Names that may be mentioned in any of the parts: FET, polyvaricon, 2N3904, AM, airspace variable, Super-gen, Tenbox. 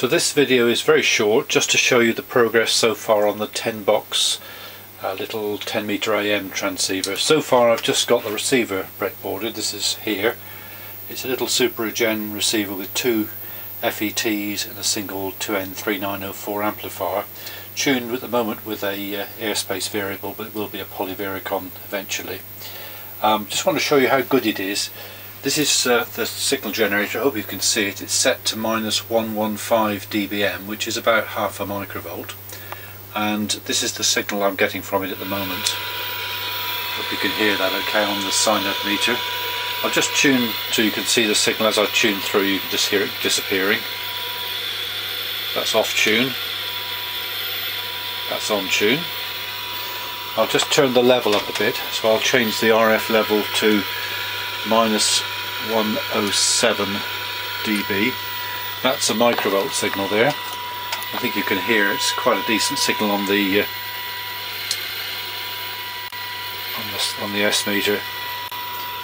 So this video is very short, just to show you the progress so far on the Tenbox little 10 meter AM transceiver. So far I've just got the receiver breadboarded. This is here. It's a little Super-gen receiver with two FETs and a single 2N3904 amplifier, tuned at the moment with a airspace variable, but it will be a polyvaricon eventually. Just want to show you how good it is. This is the signal generator. I hope you can see it. It's set to -115 dBm, which is about half a microvolt, and this is the signal I'm getting from it at the moment. Hope you can hear that okay on the sign-up meter. I'll just tune so you can see the signal. As I tune through, you can just hear it disappearing. That's off tune. That's on tune. I'll just turn the level up a bit, so I'll change the RF level to -107 dB. That's a microvolt signal there. I think you can hear it's quite a decent signal on the S meter.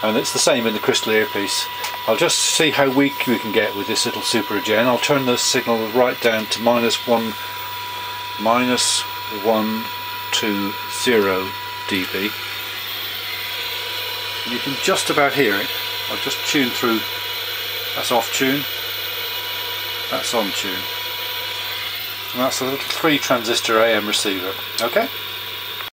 And it's the same in the crystal earpiece. I'll just see how weak we can get with this little Super-gen. I'll turn the signal right down to -120 dB. And you can just about hear it. I'll just tune through. That's off tune. That's on tune. And that's a little 3 transistor AM receiver. Okay?